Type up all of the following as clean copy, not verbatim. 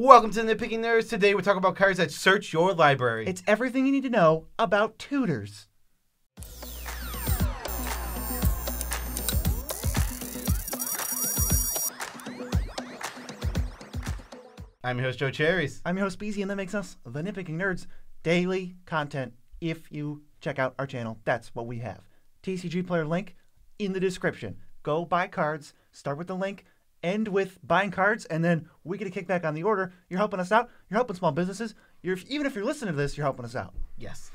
Welcome to Nitpicking Nerds. Today we're talking about cards that search your library. It's everything you need to know about tutors. I'm your host, Joe Cherries. I'm your host, Beezy, and that makes us the Nitpicking Nerds. Daily content. If you check out our channel, that's what we have. TCG Player link in the description. Go buy cards, start with the link, end with buying cards, and then we get a kickback on the order. You're helping us out. You're helping small businesses. Even if you're listening to this, you're helping us out. Yes.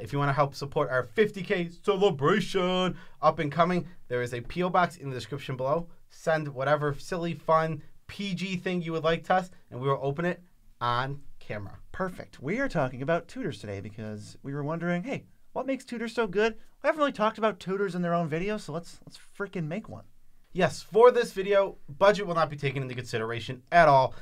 If you want to help support our 50K celebration up and coming, there is a P.O. Box in the description below. Send whatever silly, fun, PG thing you would like to us, and we will open it on camera. Perfect. We are talking about tutors today because we were wondering, hey, what makes tutors so good? We haven't really talked about tutors in their own video, so let's freaking make one. Yes, for this video, budget will not be taken into consideration at all.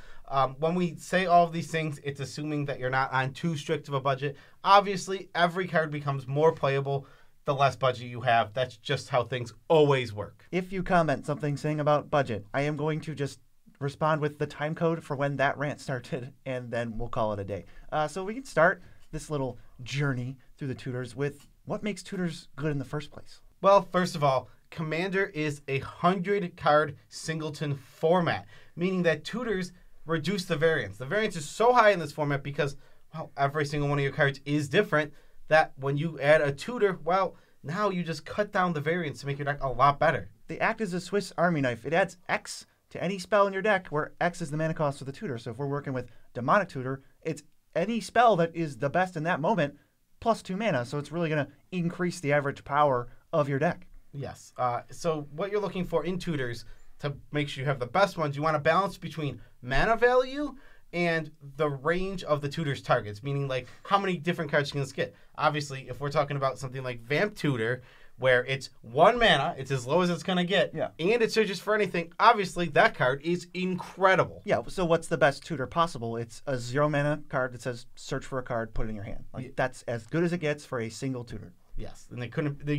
When we say all of these things, it's assuming that you're not on too strict of a budget. Obviously, every card becomes more playable the less budget you have. That's just how things always work. If you comment something saying about budget, I am going to just respond with the time code for when that rant started, and then we'll call it a day. So we can start this little journey through the tutors with what makes tutors good in the first place. Well, first of all, Commander is a 100-card singleton format, meaning that tutors reduce the variance. The variance is so high in this format because, well, every single one of your cards is different that when you add a tutor, well, now you just cut down the variance to make your deck a lot better. They act as a Swiss Army knife. It adds X to any spell in your deck where X is the mana cost of the tutor. So if we're working with Demonic Tutor, it's any spell that is the best in that moment plus 2 mana. So it's really going to increase the average power of your deck. Yes. So what you're looking for in tutors to make sure you have the best ones, you want to balance between mana value and the range of the tutor's targets, meaning like how many different cards can this get. Obviously, if we're talking about something like Vamp Tutor, where it's 1 mana, it's as low as it's going to get, yeah, and it searches for anything, obviously that card is incredible. Yeah, so what's the best tutor possible? It's a 0 mana card that says search for a card, put it in your hand. Like, yeah, that's as good as it gets for a single tutor. Yes, and they couldn't. I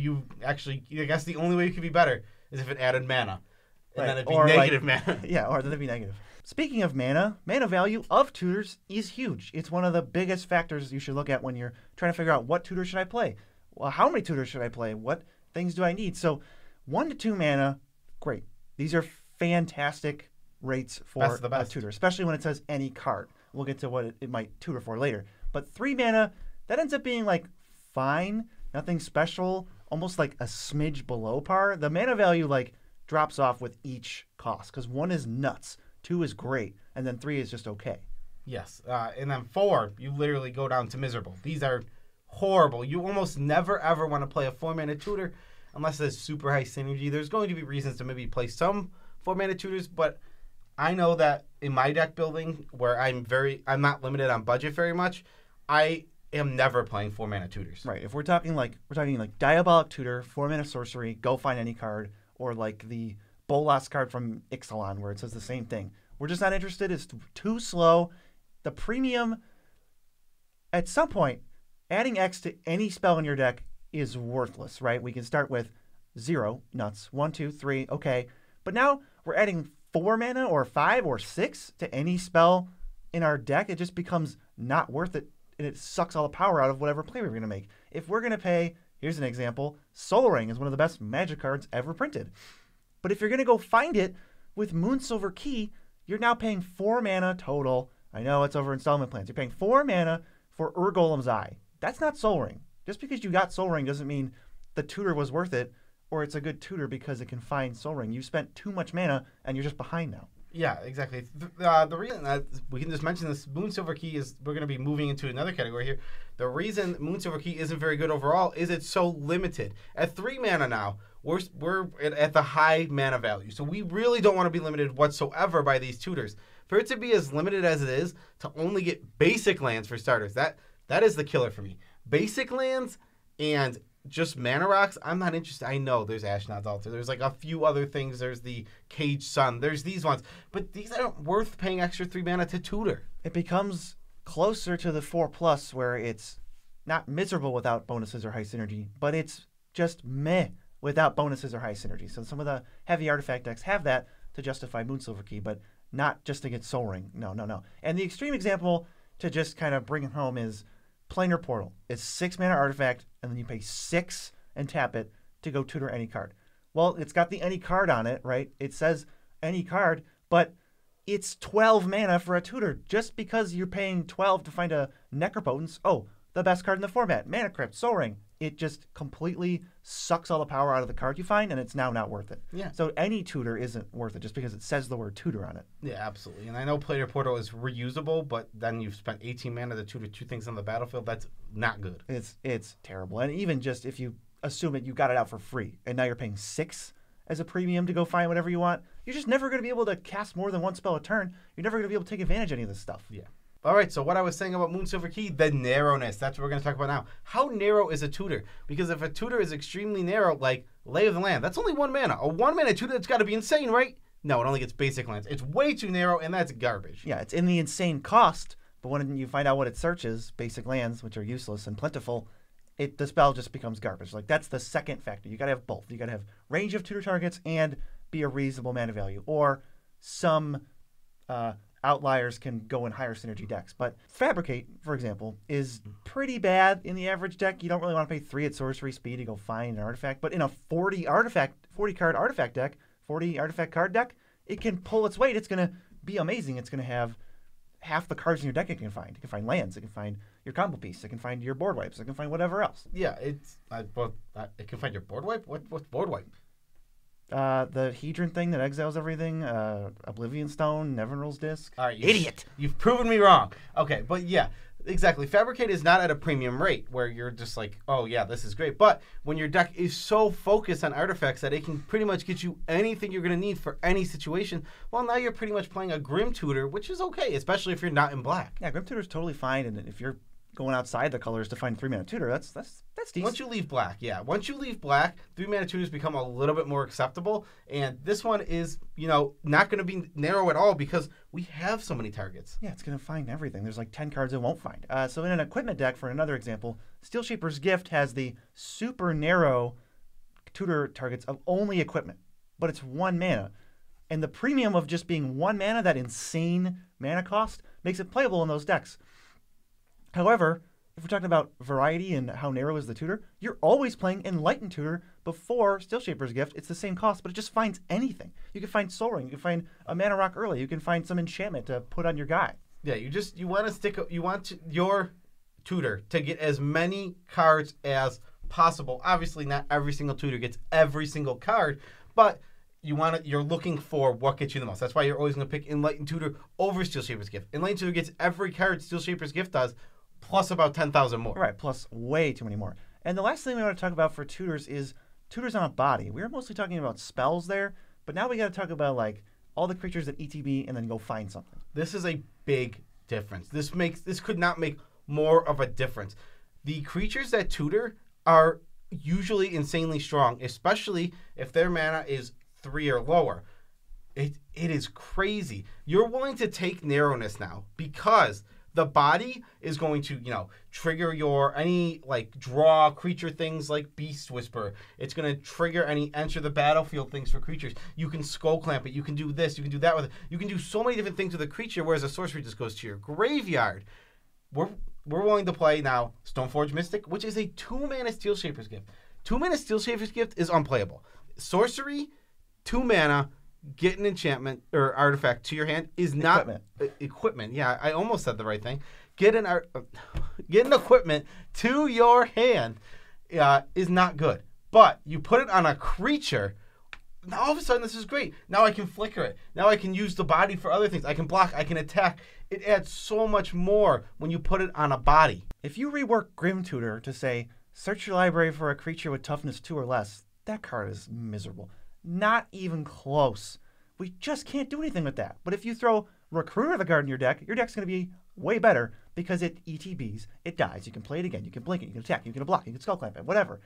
guess the only way it could be better is if it added mana, and right, then it'd be negative mana. Yeah, or then it'd be negative. Speaking of mana, mana value of tutors is huge. It's one of the biggest factors you should look at when you're trying to figure out what tutor should I play. Well, how many tutors should I play? What things do I need? So, 1 to 2 mana, great. These are fantastic rates for a tutor, especially when it says any card. We'll get to what it might tutor for later. But 3 mana, that ends up being like fine. Nothing special, almost like a smidge below par. The mana value like drops off with each cost because 1 is nuts, 2 is great, and then 3 is just okay. Yes, and then 4, you literally go down to miserable. These are horrible. You almost never ever want to play a 4-mana tutor unless there's super high synergy. There's going to be reasons to maybe play some 4-mana tutors, but I know that in my deck building where I'm not limited on budget very much, I am never playing 4-mana tutors. Right. If we're talking like Diabolic Tutor, 4-mana sorcery, go find any card, or like the Bolas card from Ixalan where it says the same thing. We're just not interested. It's too slow. The premium, at some point, adding X to any spell in your deck is worthless, right? We can start with 0, nuts, 1, 2, 3, okay. But now we're adding 4 mana or 5 or 6 to any spell in our deck. It just becomes not worth it. And it sucks all the power out of whatever play we're going to make. If we're going to pay, here's an example, Sol Ring is one of the best Magic cards ever printed. But if you're going to go find it with Moonsilver Key, you're now paying 4 mana total. I know it's over installment plans. You're paying 4 mana for Ur Golem's Eye. That's not Sol Ring. Just because you got Sol Ring doesn't mean the tutor was worth it or it's a good tutor because it can find Sol Ring. You spent too much mana and you're just behind now. Yeah, exactly. The reason that we can just mention this Moonsilver Key is we're going to be moving into another category here. The reason Moonsilver Key isn't very good overall is it's so limited. At 3 mana now, we're at the high mana value, so we really don't want to be limited whatsoever by these tutors. For it to be as limited as it is, to only get basic lands for starters, that is the killer for me. Basic lands and just mana rocks, I'm not interested. I know there's Ashnod's Altar. There's like a few other things. There's the Caged Sun. There's these ones. But these aren't worth paying extra 3 mana to tutor. It becomes closer to the 4+ where it's not miserable without bonuses or high synergy, but it's just meh without bonuses or high synergy. So some of the heavy artifact decks have that to justify Moonsilver Key, but not just against Sol Ring. No, no, no. And the extreme example to just kind of bring it home is Planar Portal. It's 6 mana artifact, and then you pay 6 and tap it to go tutor any card. Well, it's got the any card on it, right? It says any card, but it's 12 mana for a tutor. Just because you're paying 12 to find a Necropotence, oh, the best card in the format, Mana Crypt, Sol Ring. It just completely sucks all the power out of the card you find, and it's now not worth it. Yeah. So any tutor isn't worth it just because it says the word tutor on it. Yeah, absolutely. And I know Planar Portal is reusable, but then you've spent 18 mana to tutor 2 things on the battlefield. That's not good. It's terrible. And even just if you assume that you got it out for free, and now you're paying 6 as a premium to go find whatever you want, you're just never going to be able to cast more than 1 spell a turn. You're never going to be able to take advantage of any of this stuff. Yeah. All right, so what I was saying about Moonsilver Key, the narrowness, that's what we're going to talk about now. How narrow is a tutor? Because if a tutor is extremely narrow, like Lay of the Land, that's only 1 mana. A 1 mana tutor, that's got to be insane, right? No, it only gets basic lands. It's way too narrow, and that's garbage. Yeah, it's in the insane cost, but when you find out what it searches, basic lands, which are useless and plentiful, the spell just becomes garbage. Like, that's the second factor. You got to have both. You got to have range of tutor targets and be a reasonable mana value, or some... outliers can go in higher synergy decks. But Fabricate, for example, is pretty bad in the average deck. You don't really want to pay 3 at sorcery speed to go find an artifact. But in a 40 artifact card deck, it can pull its weight. It's going to be amazing. It's going to have half the cards in your deck it can find. It can find lands. It can find your combo piece. It can find your board wipes. It can find whatever else. Yeah, it can find your board wipe? What's board wipe? The Hedron thing that exiles everything, Oblivion Stone, Nevinroll's Disc. All right, idiot! You've proven me wrong. Okay, but yeah, exactly. Fabricate is not at a premium rate where you're just like, oh yeah, this is great. But when your deck is so focused on artifacts that it can pretty much get you anything you're going to need for any situation, well, now you're pretty much playing a Grim Tutor, which is okay, especially if you're not in black. Yeah, Grim Tutor is totally fine, and if you're going outside the colors to find 3 mana tutor, that's decent. Once you leave black, yeah. Once you leave black, 3 mana tutors become a little bit more acceptable, and this one is, you know, not going to be narrow at all because we have so many targets. Yeah, it's going to find everything. There's like 10 cards it won't find. So in an equipment deck, for another example, Steel Shaper's Gift has the super narrow tutor targets of only equipment, but it's 1 mana. And the premium of just being 1 mana, that insane mana cost, makes it playable in those decks. However, if we're talking about variety and how narrow is the tutor, you're always playing Enlightened Tutor before Steel Shaper's Gift. It's the same cost, but it just finds anything. You can find Sol Ring, you can find a Mana Rock early, you can find some enchantment to put on your guy. Yeah, you want your tutor to get as many cards as possible. Obviously, not every single tutor gets every single card, but you're looking for what gets you the most. That's why you're always going to pick Enlightened Tutor over Steel Shaper's Gift. Enlightened Tutor gets every card Steel Shaper's Gift does, plus about 10,000 more. Right, plus way too many more. And the last thing we want to talk about for tutors is tutors on a body. We were mostly talking about spells there, but now we got to talk about like all the creatures that ETB and then go find something. This is a big difference. This could not make more of a difference. The creatures that tutor are usually insanely strong, especially if their mana is 3 or lower. It is crazy. You're willing to take narrowness now because the body is going to, you know, trigger your any like draw creature things like Beast Whisperer. It's going to trigger any enter the battlefield things for creatures. You can Skull Clamp it. You can do this. You can do that with it. You can do so many different things with a creature, whereas a sorcery just goes to your graveyard. We're willing to play now Stoneforge Mystic, which is a 2 mana Steel Shaper's Gift. 2 mana Steel Shaper's Gift is unplayable. Sorcery, 2 mana. Get an enchantment or artifact to your hand is not equipment. Yeah, I almost said the right thing. Get an equipment to your hand is not good. But you put it on a creature, now all of a sudden this is great. Now I can flicker it. Now I can use the body for other things. I can block. I can attack. It adds so much more when you put it on a body. If you rework Grim Tutor to say search your library for a creature with toughness 2 or less, that card is miserable. Not even close. We just can't do anything with that. But if you throw Recruiter of the Guard in your deck's going to be way better because it ETBs, it dies, you can play it again, you can blink it, you can attack, you can block, you can Skull Clamp it, whatever.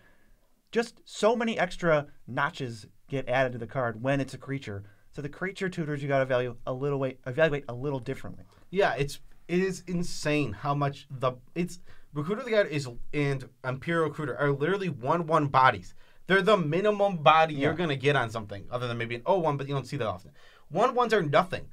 Just so many extra notches get added to the card when it's a creature. So the creature tutors you got to evaluate a little differently. Yeah, it is insane how much Recruiter of the Guard and Imperial Recruiter are literally 1/1 bodies. They're the minimum body you're going to get on something, other than maybe an 0/1, but you don't see that often. 1/1s are nothing.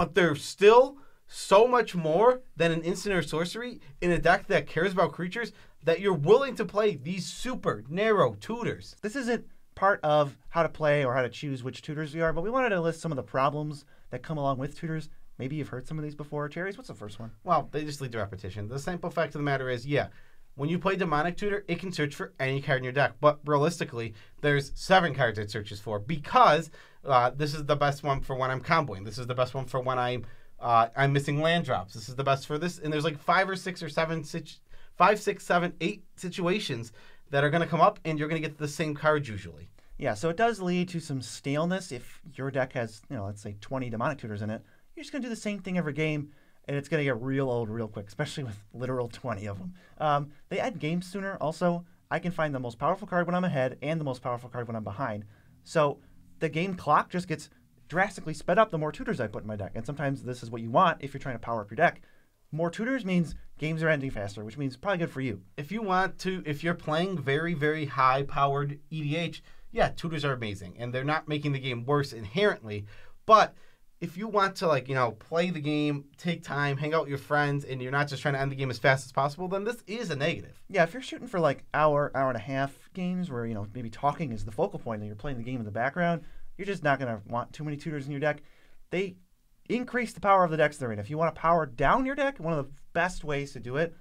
but they're still so much more than an instant or sorcery in a deck that cares about creatures that you're willing to play these super narrow tutors. This isn't part of how to play or how to choose which tutors we are, but we wanted to list some of the problems that come along with tutors. Maybe you've heard some of these before. Cherries, what's the first one? Well, they just lead to repetition. The simple fact of the matter is, yeah, when you play Demonic Tutor, it can search for any card in your deck, but realistically, there's 7 cards it searches for because this is the best one for when I'm comboing. This is the best one for when I'm missing land drops. This is the best for this, and there's like 5, 6, 7, 8 situations that are going to come up, and you're going to get the same card usually. Yeah, so it does lead to some staleness if your deck has, you know, let's say 20 Demonic Tutors in it. You're just going to do the same thing every game, and it's going to get real old real quick, especially with literal 20 of them. They add games sooner. Also, I can find the most powerful card when I'm ahead and the most powerful card when I'm behind. So the game clock just gets drastically sped up the more tutors I put in my deck. And sometimes this is what you want if you're trying to power up your deck. More tutors means games are ending faster, which means probably good for you. If you want to, if you're playing very, very high-powered EDH, yeah, tutors are amazing. And they're not making the game worse inherently. But if you want to, like, you know, play the game, take time, hang out with your friends, and you're not just trying to end the game as fast as possible, then this is a negative. Yeah, if you're shooting for, like, hour, hour and a half games where, you know, maybe talking is the focal point and you're playing the game in the background, you're just not going to want too many tutors in your deck. They increase the power of the decks they're in. If you want to power down your deck, one of the best ways to do it,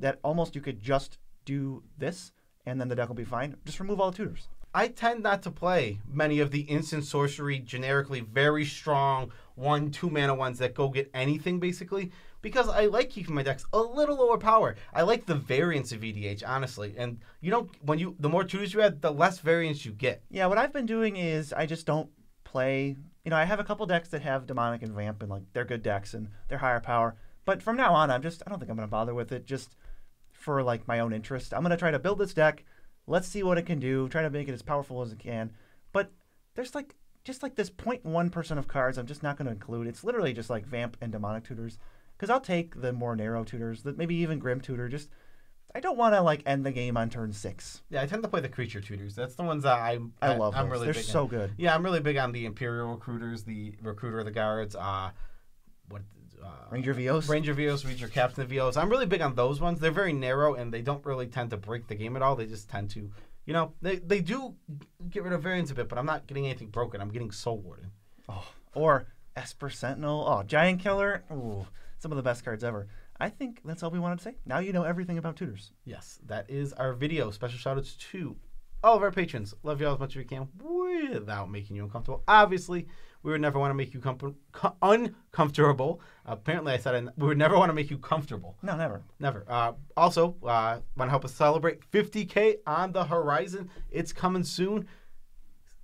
that almost you could just do this, and then the deck will be fine. Just remove all the tutors. I tend not to play many of the instant sorcery, generically very strong 1/2 mana ones that go get anything, basically, because I like keeping my decks a little lower power. I like the variance of EDH, honestly, and you don't, when you, the more tutors you add, the less variance you get. Yeah, what I've been doing is I just don't play. You know, I have a couple decks that have Demonic and Vamp, and like they're good decks and they're higher power. But from now on, I don't think I'm gonna bother with it, just for like my own interest. I'm gonna try to build this deck. Let's see what it can do. Try to make it as powerful as it can. But there's like just like this 0.1% of cards I'm just not gonna include. It's literally just like Vamp and Demonic Tutors, because I'll take the more narrow tutors, that maybe even Grim Tutor. Just I don't want to like end the game on turn 6. Yeah, I tend to play the creature tutors. That's the ones that I love. I'm really big on. They're so good. Yeah, I'm really big on the Imperial Recruiters, the Recruiter of the Guards, Ranger of Eos. Ranger of Eos, Ranger-Captain of Eos. I'm really big on those ones. They're very narrow and they don't really tend to break the game at all. They just tend to, you know, they do get rid of variance a bit, but I'm not getting anything broken. I'm getting Soul Warden. Oh, or Esper Sentinel. Oh, Giant Killer. Ooh, some of the best cards ever. I think that's all we wanted to say. Now you know everything about tutors. Yes, that is our video. Special shout-outs to all of our patrons. Love you all as much as we can without making you uncomfortable. Obviously, we would never want to make you uncomfortable. Apparently, I said we would never want to make you comfortable. No, never. Never. Also, want to help us celebrate 50K on the horizon. It's coming soon.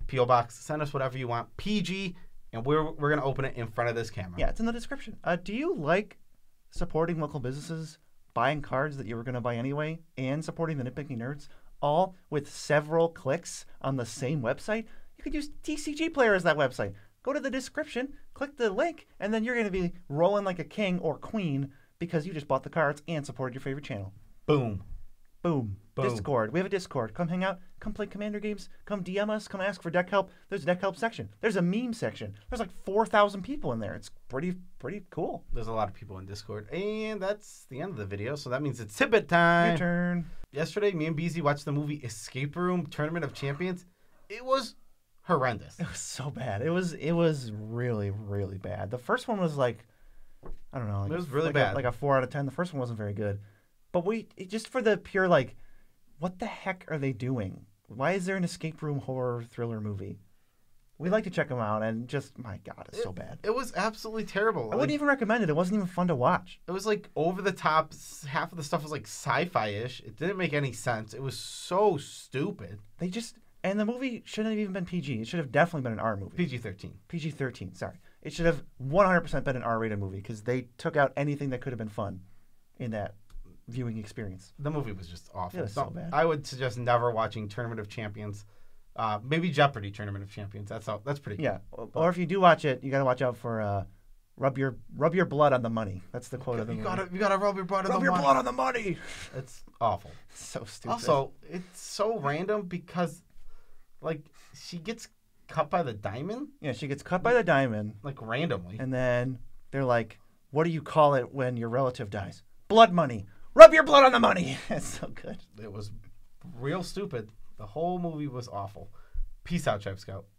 P.O. Box, send us whatever you want. PG, and we're going to open it in front of this camera. Yeah, it's in the description. Do you like supporting local businesses, buying cards that you were going to buy anyway, and supporting the Nitpicking Nerds, all with several clicks on the same website? You could use TCG Player as that website. Go to the description, click the link, and then you're going to be rolling like a king or queen because you just bought the cards and supported your favorite channel. Boom. Boom. Boom. Discord. We have a Discord. Come hang out. Come play Commander games. Come DM us. Come ask for deck help. There's a deck help section. There's a meme section. There's like 4,000 people in there. It's pretty cool. There's a lot of people in Discord. And that's the end of the video, so that means it's tidbit time. Your turn. Yesterday, me and BZ watched the movie Escape Room Tournament of Champions. It was horrendous. It was so bad. It was really, really bad. The first one was like, I don't know. Like, it was really bad. Like a 4 out of 10. The first one wasn't very good. But just for the pure, like, what the heck are they doing? Why is there an escape room horror thriller movie? We'd like to check them out, and just, my God, it's so bad. It was absolutely terrible. I wouldn't even recommend it. It wasn't even fun to watch. It was, like, over the top. Half of the stuff was, like, sci-fi-ish. It didn't make any sense. It was so stupid. They just, and the movie shouldn't have even been PG. It should have definitely been an R movie. PG-13. PG-13, sorry. It should have 100% been an R-rated movie, because they took out anything that could have been fun in that viewing experience. The movie was just awful. It was so bad. I would suggest never watching Tournament of Champions. Maybe Jeopardy! Tournament of Champions. That's pretty good. Yeah. Or if you do watch it, you gotta watch out for rub your blood on the money. That's the quote of the movie. You gotta rub your blood on the money. Rub your blood on the money. It's awful. So stupid. Also, it's so random because, like, she gets cut by the diamond. Yeah, she gets cut by the diamond. Like randomly. And then they're like, what do you call it when your relative dies? Blood money. Rub your blood on the money. It's so good. It was real stupid. The whole movie was awful. Peace out, Tribe Scout.